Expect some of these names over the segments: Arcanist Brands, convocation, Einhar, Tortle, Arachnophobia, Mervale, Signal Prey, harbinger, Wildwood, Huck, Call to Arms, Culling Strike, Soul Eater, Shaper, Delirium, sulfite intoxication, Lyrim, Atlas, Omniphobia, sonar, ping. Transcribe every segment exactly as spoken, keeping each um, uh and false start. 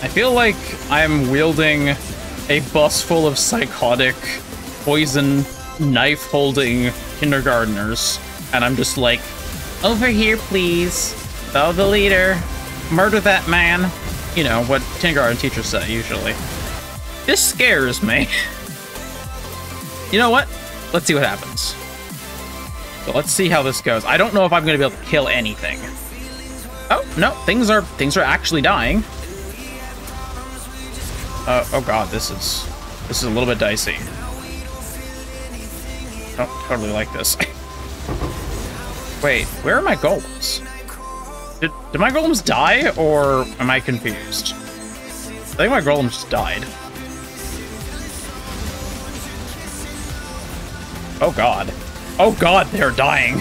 I feel like I'm wielding a bus full of psychotic, poison, knife-holding kindergartners, and I'm just like, over here, please. Thou the leader. Murder that man. You know, what kindergarten teachers say, usually. This scares me. You know what? Let's see what happens. So let's see how this goes. I don't know if I'm going to be able to kill anything. Oh, no. Things are things are actually dying. Uh, oh, God. This is, this is a little bit dicey. I don't totally like this. Wait, where are my golems? Did, did my golems die, or am I confused? I think my golems just died. Oh god. Oh god, they're dying.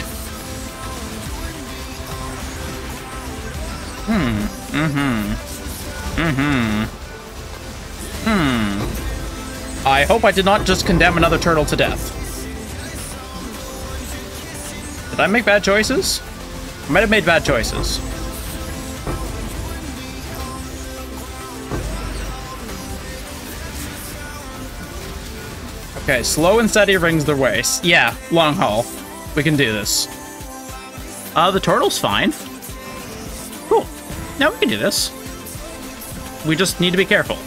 Hmm. Mm-hmm. Mm-hmm. Hmm. I hope I did not just condemn another turtle to death. Did I make bad choices? I might have made bad choices. Okay, slow and steady rings their waist. Yeah, long haul. We can do this. Uh, the turtle's fine. Cool. Now we can do this. We just need to be careful.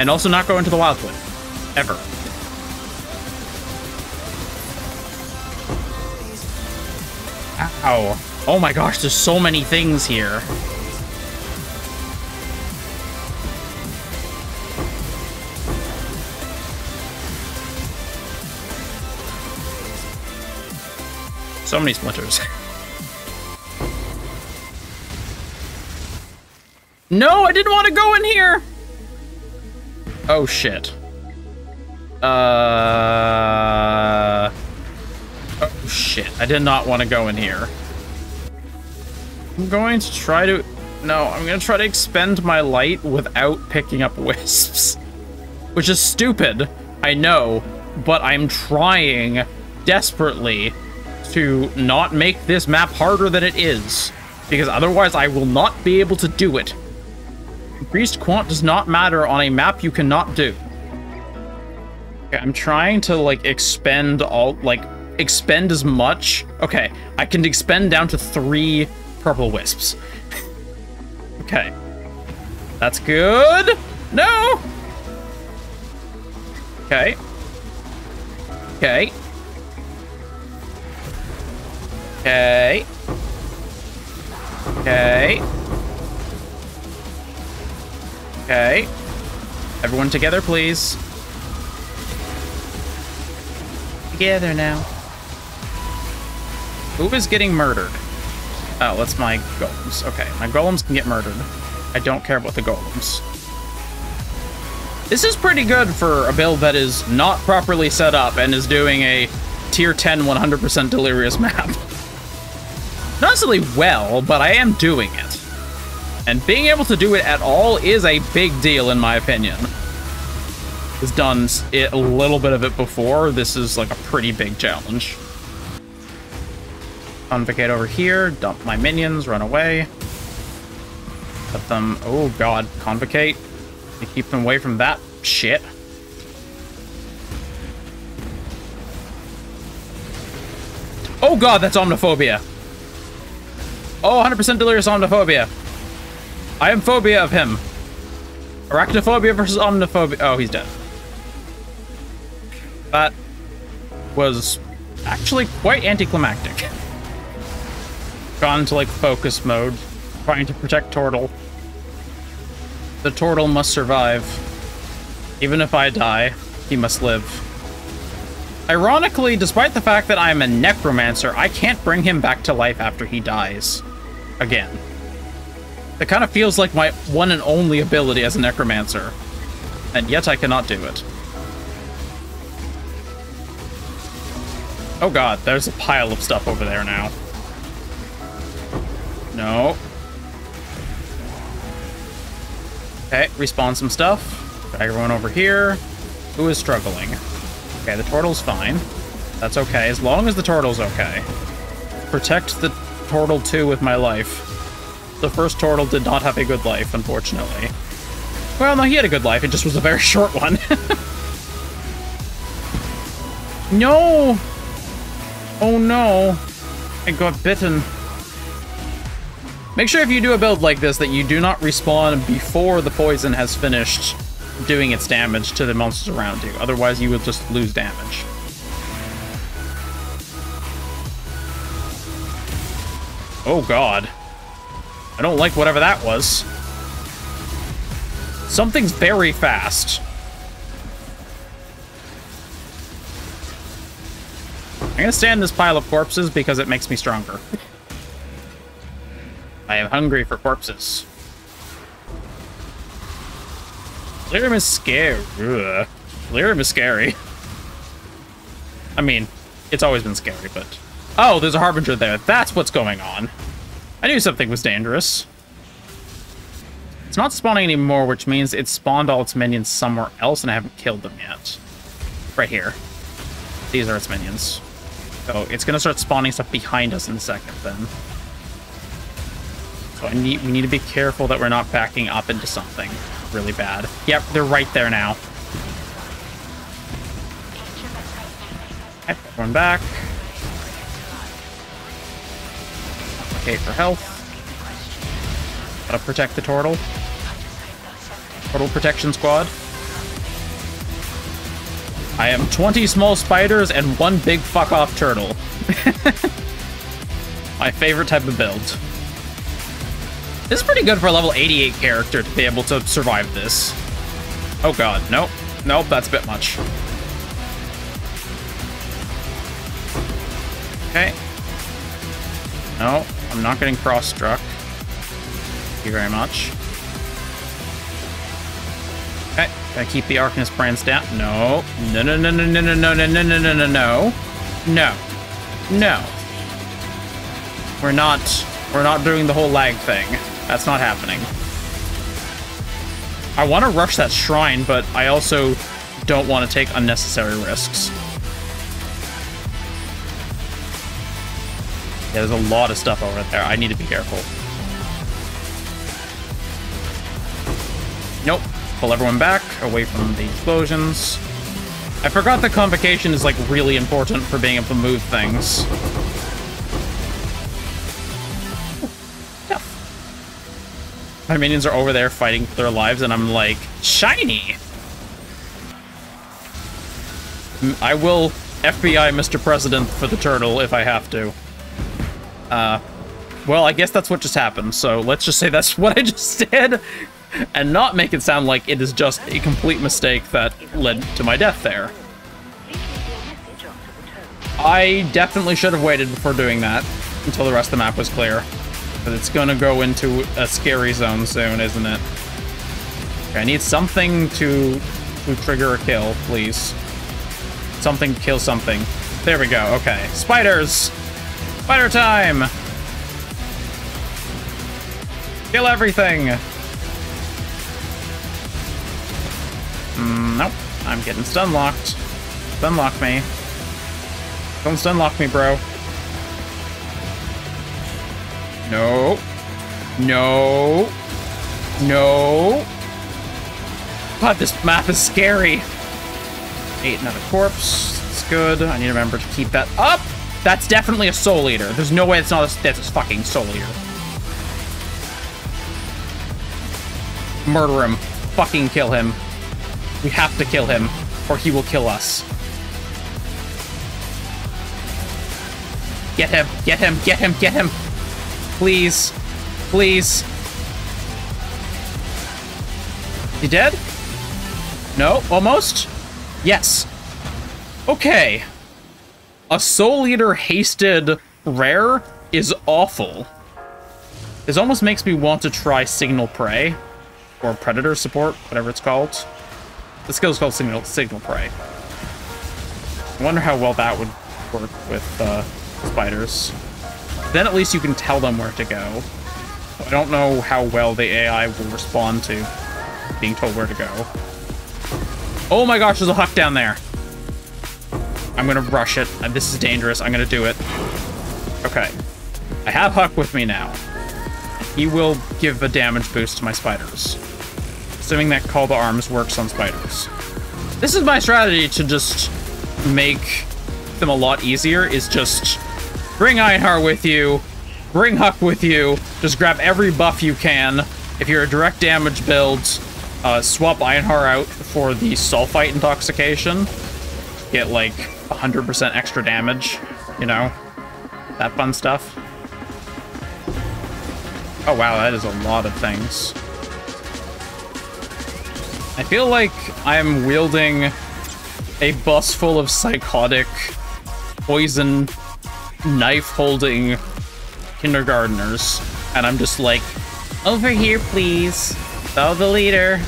And also not go into the Wildwood. Ever. Ow. Oh my gosh, there's so many things here. So many splinters. No, I didn't want to go in here! Oh, shit. Uh... Oh, shit. I did not want to go in here. I'm going to try to... No, I'm going to try to expend my light without picking up wisps. Which is stupid, I know, but I'm trying desperately to not make this map harder than it is, because otherwise I will not be able to do it. Increased quant does not matter on a map you cannot do. Okay, I'm trying to like expend all, like expend as much. Okay, I can expend down to three purple wisps. Okay, that's good. No. Okay. Okay. Okay. Okay. Okay. Everyone together, please. Together now. Who is getting murdered? Oh, that's my golems. Okay, my golems can get murdered. I don't care about the golems. This is pretty good for a build that is not properly set up and is doing a tier ten one hundred percent delirious map. Not necessarily well, but I am doing it. And being able to do it at all is a big deal, in my opinion. I've done it, a little bit of it before. This is like a pretty big challenge. Convocate over here, dump my minions, run away. Let them... Oh, God. Convocate. To keep them away from that shit. Oh, God, that's Omniphobia. Oh, one hundred percent delirious Omniphobia. I am phobia of him. Arachnophobia versus Omniphobia. Oh, he's dead. That was actually quite anticlimactic. Gone to, like, focus mode. Trying to protect Tortle. The Tortle must survive. Even if I die, he must live. Ironically, despite the fact that I'm a necromancer, I can't bring him back to life after he dies. Again. That kind of feels like my one and only ability as a necromancer. And yet I cannot do it. Oh god, there's a pile of stuff over there now. No. Okay, respawn some stuff. Drag everyone over here. Who is struggling? Okay, the turtle's fine. That's okay, as long as the turtle's okay. Protect the turtle too with my life. The first turtle did not have a good life, unfortunately. Well, no, he had a good life. It just was a very short one. No! Oh no. I got bitten. Make sure if you do a build like this that you do not respawn before the poison has finished doing its damage to the monsters around you. Otherwise, you will just lose damage. Oh god. I don't like whatever that was. Something's very fast. I'm gonna stand this pile of corpses because it makes me stronger. I am hungry for corpses. Lyrim is scary. Ugh. Lyrim is scary. I mean, it's always been scary, but... Oh, there's a harbinger there. That's what's going on. I knew something was dangerous. It's not spawning anymore, which means it spawned all its minions somewhere else, and I haven't killed them yet. Right here. These are its minions. So it's gonna start spawning stuff behind us in a second, then. So I need, we need to be careful that we're not backing up into something really bad. Yep, they're right there now. Okay, one back. Okay, for health. Gotta protect the Tortle. Tortle protection squad. I am twenty small spiders and one big fuck-off turtle. My favorite type of build. This is pretty good for a level eighty-eight character to be able to survive this. Oh god, nope. Nope, that's a bit much. Okay. No, I'm not getting cross-struck. Thank you very much. Okay, gotta keep the Arcanist Brands down. No. No, no, no, no, no, no, no, no, no, no, no, no, no. No. No. We're not... We're not doing the whole lag thing. That's not happening. I want to rush that shrine, but I also don't want to take unnecessary risks. Yeah, there's a lot of stuff over there. I need to be careful. Nope. Pull everyone back, away from the explosions. I forgot that convocation is, like, really important for being able to move things. My minions are over there fighting for their lives, and I'm like, shiny! I will F B I Mister President for the turtle if I have to. Uh, well, I guess that's what just happened, so let's just say that's what I just did, and not make it sound like it is just a complete mistake that led to my death there. I definitely should have waited before doing that until the rest of the map was clear. But it's gonna go into a scary zone soon, isn't it? Okay, I need something to, to trigger a kill, please. Something to kill something. There we go, okay. Spiders! Spider time! Kill everything! Mm, nope, I'm getting stunlocked. Stunlock me. Don't stunlock me, bro. No. No. No. God, this map is scary. Ate another corpse. It's good. I need to remember to keep that up. That's definitely a Soul Eater. There's no way it's not a, that's a fucking Soul Eater. Murder him. Fucking kill him. We have to kill him, or he will kill us. Get him. Get him. Get him. Get him. Please. Please. You dead? No? Almost? Yes. Okay. A Soul Eater hasted rare is awful. This almost makes me want to try Signal Prey. Or Predator Support, whatever it's called. The skill's called Signal Signal Prey. I wonder how well that would work with uh, spiders. Then at least you can tell them where to go. I don't know how well the A I will respond to being told where to go. Oh my gosh, there's a Huck down there. I'm gonna rush it. This is dangerous. I'm gonna do it. Okay. I have Huck with me now. He will give a damage boost to my spiders. assuming that Call to Arms works on spiders. This is my strategy to just make them a lot easier, is just bring Einhar with you, bring Huck with you, just grab every buff you can. If you're a direct damage build, uh, swap Einhar out for the sulfite intoxication. Get like one hundred percent extra damage, you know, that fun stuff. Oh wow, that is a lot of things. I feel like I'm wielding a bus full of psychotic, poison, knife-holding kindergartners, and I'm just like, over here, please. Oh, the leader.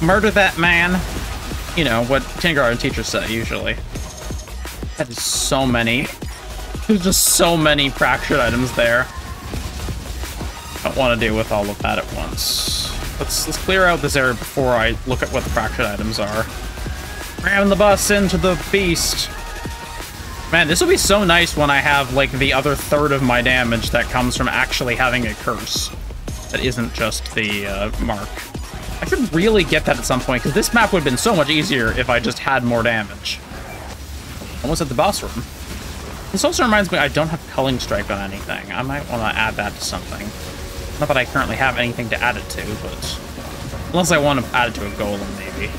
Murder that man. You know, what kindergarten teachers say, usually. That is so many. There's just so many fractured items there. Don't want to deal with all of that at once. Let's, let's clear out this area before I look at what the fractured items are. Ram the bus into the beast. Man, this will be so nice when I have, like, the other third of my damage that comes from actually having a curse. That isn't just the uh, mark. I should really get that at some point, because this map would have been so much easier if I just had more damage. Almost at the boss room. This also reminds me I don't have Culling Strike on anything. I might want to add that to something. Not that I currently have anything to add it to, but... unless I want to add it to a golem, maybe.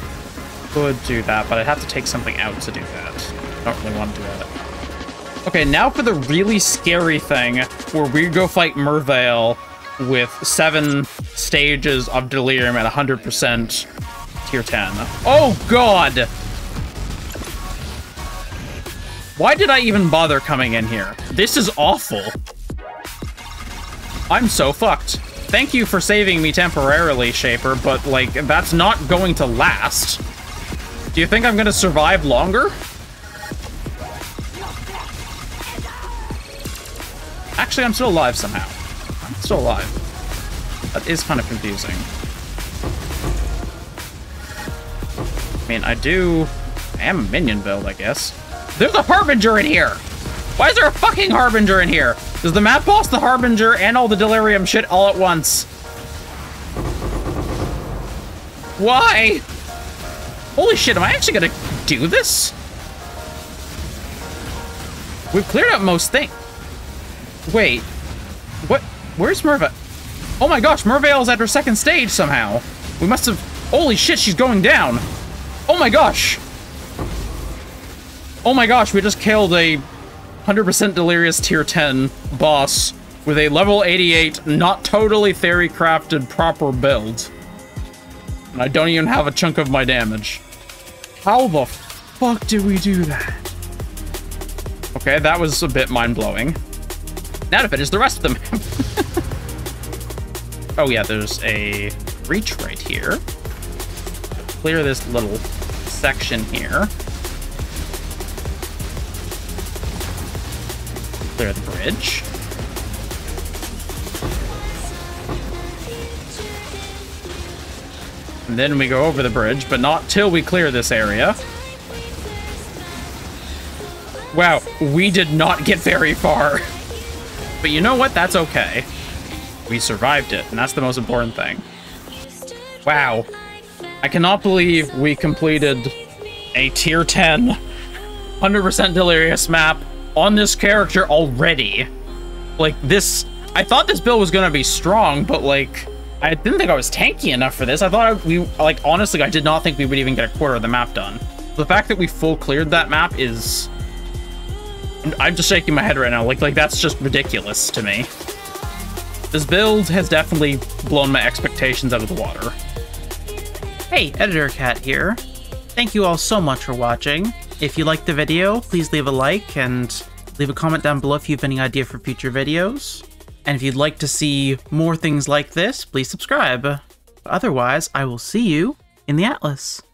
Could do that, but I'd have to take something out to do that. I don't really want to do that. Okay, now for the really scary thing, where we go fight Mervale with seven stages of Delirium at one hundred percent tier ten. Oh, God! Why did I even bother coming in here? This is awful. I'm so fucked. Thank you for saving me temporarily, Shaper, but, like, that's not going to last. Do you think I'm gonna survive longer? Actually, I'm still alive somehow. I'm still alive. That is kind of confusing. I mean, I do... I am a minion build, I guess. There's a harbinger in here! Why is there a fucking harbinger in here? Does the map boss the harbinger and all the delirium shit all at once? Why? Holy shit, am I actually gonna do this? We've cleared up most things. Wait, what? Where's Merva? Oh my gosh, Mervale's at her second stage somehow. We must have... holy shit, she's going down. Oh my gosh. Oh my gosh, we just killed a one hundred percent delirious tier ten boss with a level eighty-eight, not totally theory-crafted proper build. And I don't even have a chunk of my damage. How the fuck did we do that? Okay, that was a bit mind-blowing. Now to finish the rest of them. Oh yeah, there's a breach right here. Clear this little section here. Clear the bridge. And then we go over the bridge, but not till we clear this area. Wow, we did not get very far. But you know what? That's okay. We survived it, and that's the most important thing. Wow. I cannot believe we completed a tier ten one hundred percent delirious map on this character already. Like, this... I thought this build was gonna be strong, but, like... I didn't think I was tanky enough for this. I thought we... Like, honestly, I did not think we would even get a quarter of the map done. The fact that we full cleared that map is... I'm just shaking my head right now. Like, like that's just ridiculous to me. This build has definitely blown my expectations out of the water. Hey, Editor Cat here. Thank you all so much for watching. If you liked the video, please leave a like and leave a comment down below if you have any idea for future videos. And if you'd like to see more things like this, please subscribe. But otherwise, I will see you in the Atlas.